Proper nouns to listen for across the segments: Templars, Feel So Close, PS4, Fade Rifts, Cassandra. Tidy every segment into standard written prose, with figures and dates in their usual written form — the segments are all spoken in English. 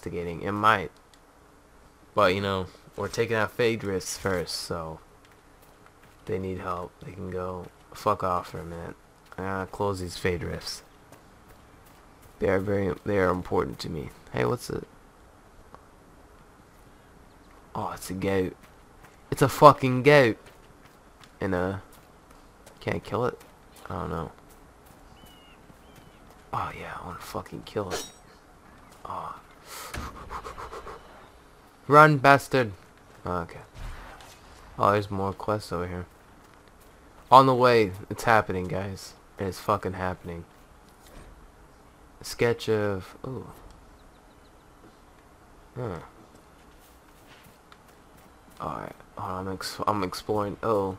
investigating. It might. But, you know, we're taking out Fade Rifts first, so they need help. They can go fuck off for a minute. I gotta close these Fade Rifts. They are important to me. Hey, what's it? Oh, it's a goat. It's a fucking goat. And can't kill it? I don't know. Oh yeah, I wanna fucking kill it. Oh. Run, bastard! Oh, okay. Oh, there's more quests over here. On the way, it's happening, guys. It's fucking happening. A sketch of... Ooh. Huh. Alright. Oh, I'm exploring... Oh.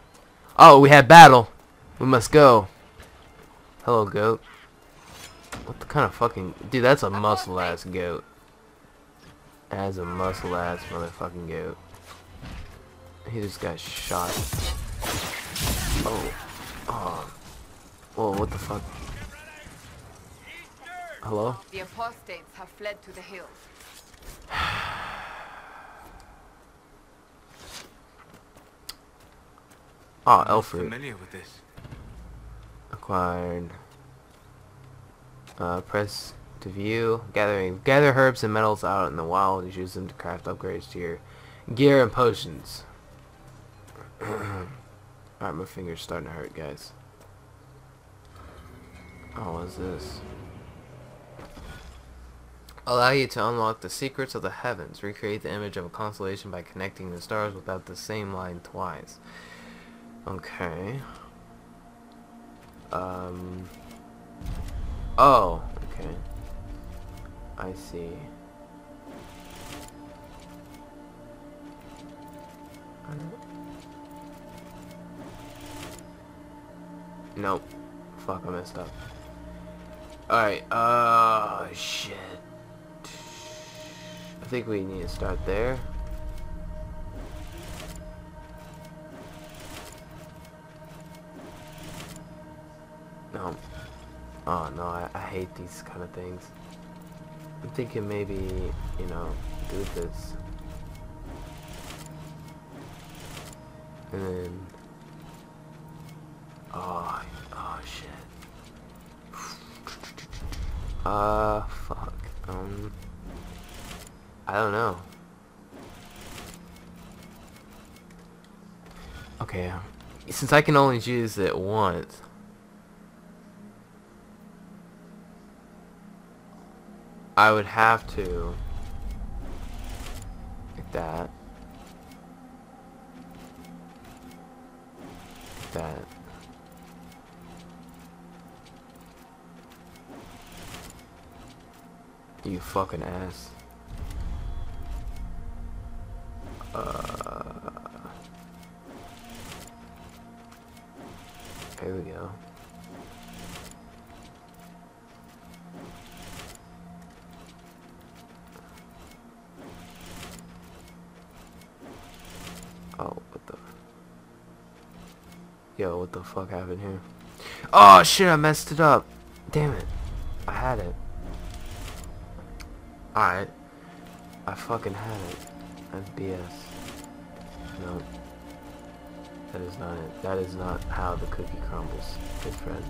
Oh, we had battle! We must go. Hello, goat. What the kind of fucking... Dude, that's a muscle-ass goat. That's a muscle-ass motherfucking goat. He just got shot. Oh. Oh. Whoa, what the fuck? Hello? The apostates have fled to the hills. Oh, elf root. Familiar with this. Acquired. Press to view. Gather herbs and metals out in the wild and use them to craft upgrades to your gear and potions. Alright, my finger's starting to hurt, guys. Oh, what is this? Allow you to unlock the secrets of the heavens. Recreate the image of a constellation by connecting the stars without the same line twice. Okay. Oh, okay. I see. Nope. Fuck, I messed up. Alright, shit. I think we need to start there. No. Oh no, I hate these kind of things. I'm thinking maybe, you know, do this. And then... Oh, oh shit. Fuck. I don't know. Okay, since I can only use it once... I would have to... Like that. Like that. You fucking ass. Here we go. Oh, what the... Yo, what the fuck happened here? Oh shit, I messed it up. Damn it. I had it. Alright. I fucking had it. That's BS. No. That is not it. That is not how the cookie crumbles, good friend.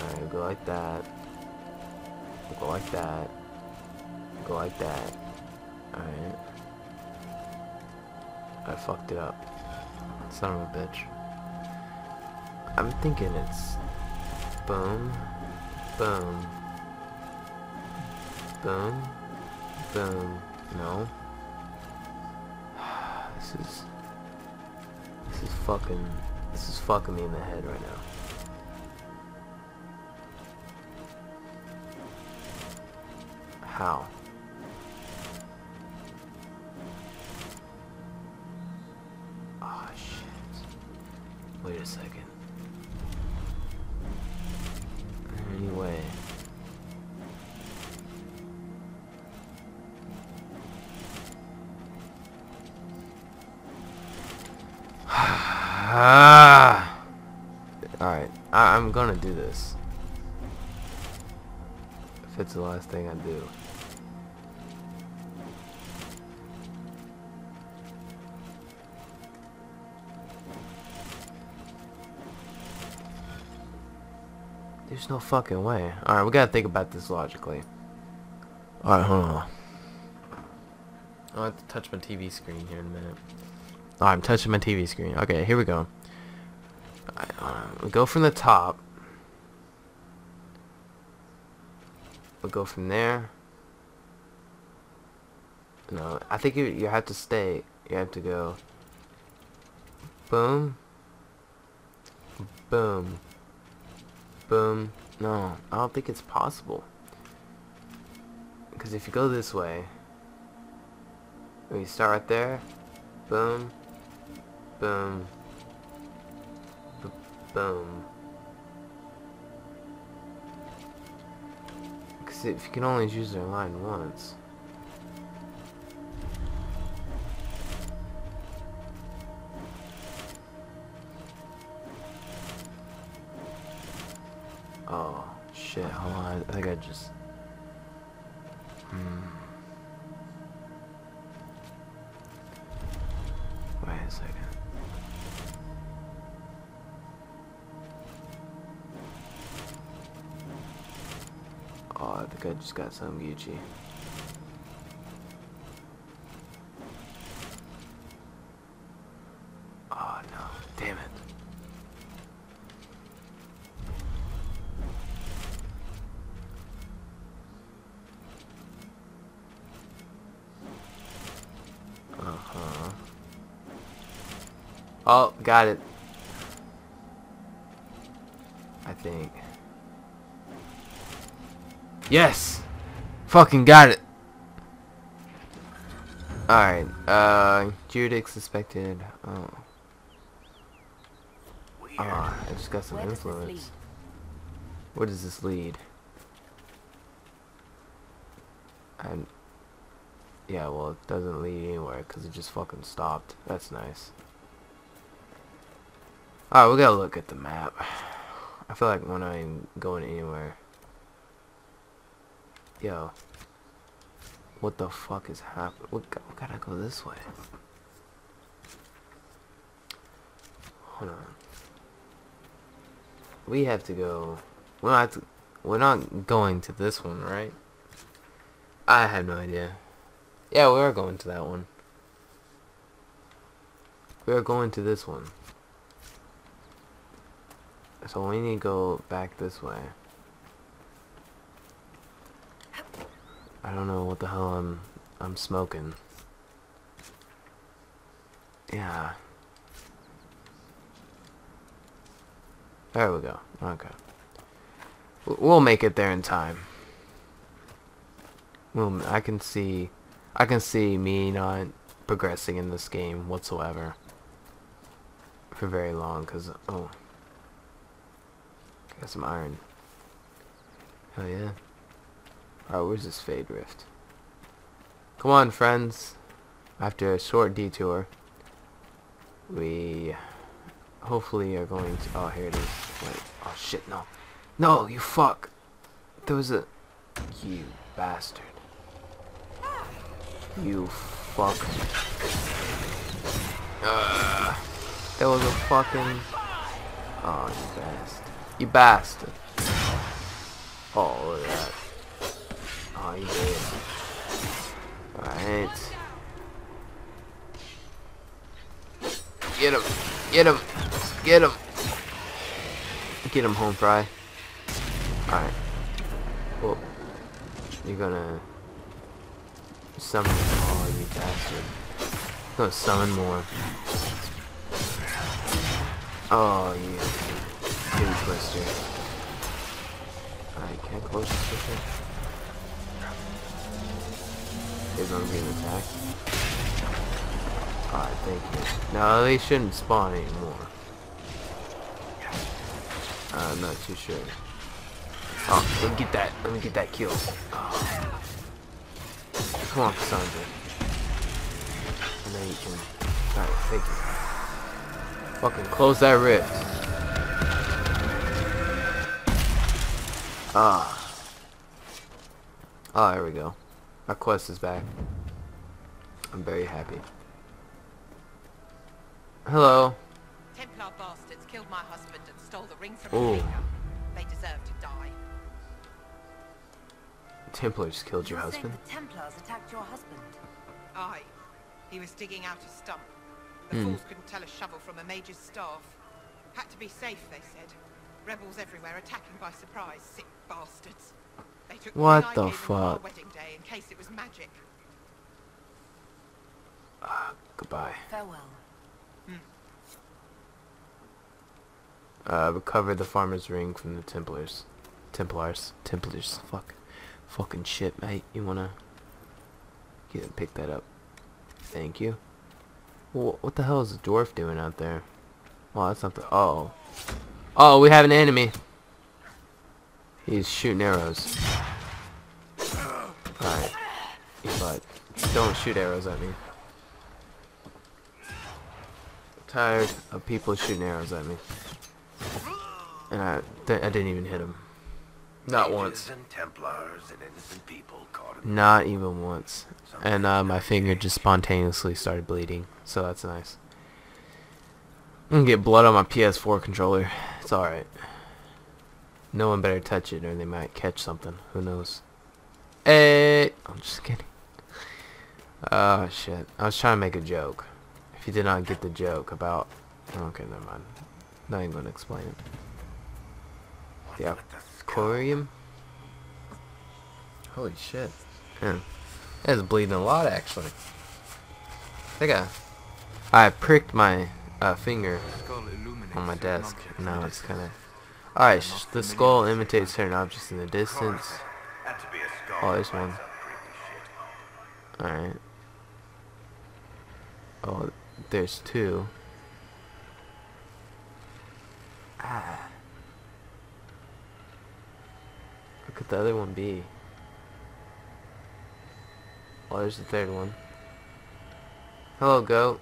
Alright, we'll go like that. We'll go like that. We'll go like that. Alright. I fucked it up. Son of a bitch. I'm thinking it's... Boom. Boom. Boom. Boom. No. This is fucking me in the head right now. How? Ah, oh, shit. Wait a second. Anyway. Ah! Alright, I'm gonna do this. If it's the last thing I do. There's no fucking way. Alright, we gotta think about this logically. Alright, hold on. I'll have to touch my TV screen here in a minute. Alright, I'm touching my TV screen. Okay, here we go. We go from the top. We'll go from there. No, I think you have to stay. You have to go. Boom. Boom. Boom. No, I don't think it's possible. Because if you go this way, you start right there. Boom. Boom. Boom. Because if you can only use their line once. Oh, shit, hold on, I think I just... Wait a second. Oh, I think I just got some Gucci. Oh, no, damn it. Oh, got it. I think. Yes! Fucking got it! Alright, Judic suspected. Oh. Ah, I just got some influence. Where does this lead? And yeah, well, it doesn't lead anywhere because it just fucking stopped. That's nice. Alright, we gotta look at the map. I feel like we're not even going anywhere. Yo. What the fuck is happening? We gotta go this way. Hold on. We have to go... We're not going to this one, right? I have no idea. Yeah, we are going to that one. We are going to this one. So we need to go back this way. I don't know what the hell I'm smoking. Yeah. There we go. Okay. We'll make it there in time. I can see me not progressing in this game whatsoever for very long, cause oh. Got some iron. Hell yeah. Alright, where's this Fade Rift? Come on, friends. After a short detour, we hopefully are going to... Oh, here it is. Wait. Oh, shit, no. No, you fuck. There was a... You bastard. You fuck. There was a fucking... Oh, you bastard. You bastard. Oh, look at that. Oh, you did. Alright. Get him. Get him. Get him. Get him, home fry. Alright. Well, you're gonna summon. Oh, you bastard. I'm gonna summon more. Oh, yeah. Twister. Alright, can I close this twister? They're gonna be attacked. Alright, thank you. No, they shouldn't spawn anymore. I'm not too sure. Oh, let me get that. Let me get that kill. Oh. Come on, Cassandra. I know you can. Alright, thank you. Fucking close that rift. Ah. Oh, there we go. Our quest is back. I'm very happy. Hello. Templar bastards killed my husband and stole the ring from him. They deserve to die. Templars killed your husband? The Templars attacked your husband. Aye. He was digging out a stump. The fools couldn't tell a shovel from a mage's staff. Had to be safe, they said. Rebels everywhere attacking by surprise, sick bastards. They took what the fuck? Wedding day in case it was magic. Goodbye. Farewell. Recover the farmer's ring from the Templars. Templars. Fucking shit, mate. You wanna get and pick that up? Thank you. Well, what the hell is the dwarf doing out there? Well, that's not the. Oh. Oh, we have an enemy. He's shooting arrows. Alright. But don't shoot arrows at me. I'm tired of people shooting arrows at me. And I didn't even hit him. Not once. Not even once. And my finger just spontaneously started bleeding. So that's nice. I'm gonna get blood on my PS4 controller. It's alright. No one better touch it or they might catch something. Who knows? Hey, I'm just kidding. Oh shit. I was trying to make a joke. If you did not get the joke about... Okay, never mind. Not even gonna explain it. Yeah. Aquarium? Holy shit. Yeah. That's bleeding a lot actually. I think I pricked my finger on my desk. Now it's kind of... Alright, the skull imitates certain objects in the distance. Oh, there's one. Alright. Oh, there's two. Ah. What could the other one be? Oh, there's the third one. Hello, goat.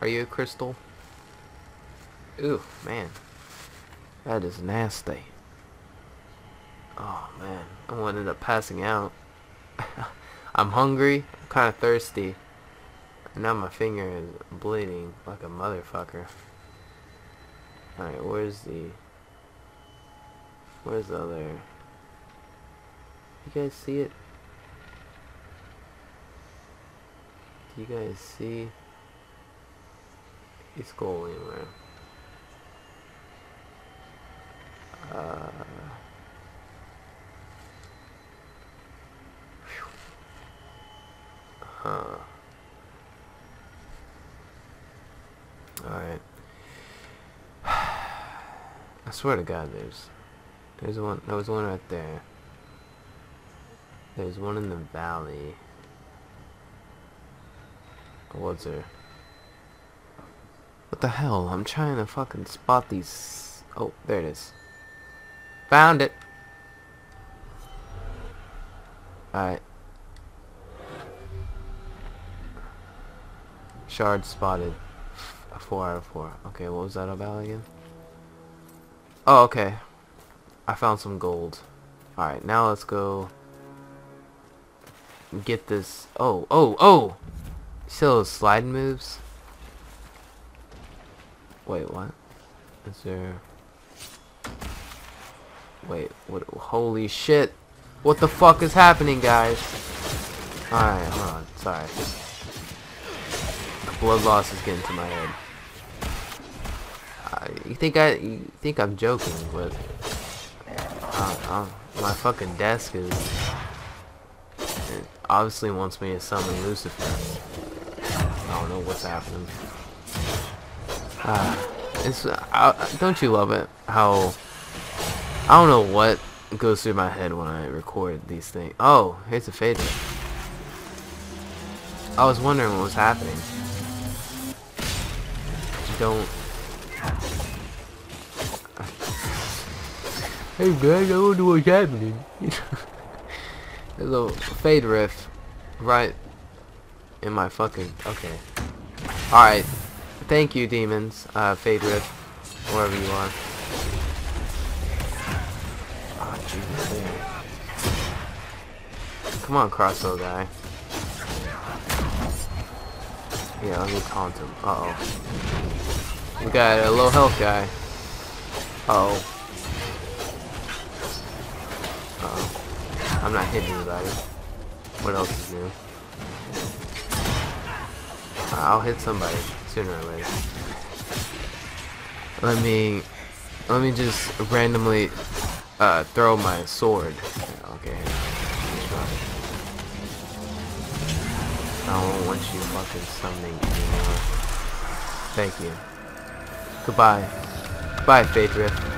Are you a crystal? Ooh, man. That is nasty. Oh, man. I ended up passing out. I'm hungry. I'm kind of thirsty. And now my finger is bleeding like a motherfucker. Alright, where's the other... You guys see it? Do you guys see... It's going anywhere. Alright. I swear to God there's one, there was one right there. There's one in the valley. What's there? What the hell? I'm trying to fucking spot these. Oh, there it is. Found it. Alright. Shard spotted. 4 out of 4. Okay, what was that about again? Oh, okay. I found some gold. Alright, now let's go get this. Oh! See those slide moves? Wait, what? Is there... Wait, what? Holy shit! What the fuck is happening, guys? Alright, hold on. Sorry. The blood loss is getting to my head. You think I'm joking, but my fucking desk is... It obviously wants me to summon Lucifer. I don't know what's happening. Don't you love it? How... I don't know what goes through my head when I record these things. Oh, here's a fade rift. I was wondering what was happening. Don't... Hey guys, I don't know what's happening. There's a fade rift right in my fucking... Okay. Alright. Thank you, demons. Fade rift. Wherever you are. Oh, Jesus. There. Come on, crossbow guy. Yeah, let me taunt him. Uh-oh. We got a low health guy. Uh-oh. I'm not hitting anybody. What else is new? I'll hit somebody sooner or later. Let me just randomly throw my sword. Okay. I don't want you fucking summoning anymore. Thank you. Goodbye. Bye, Fade Rift.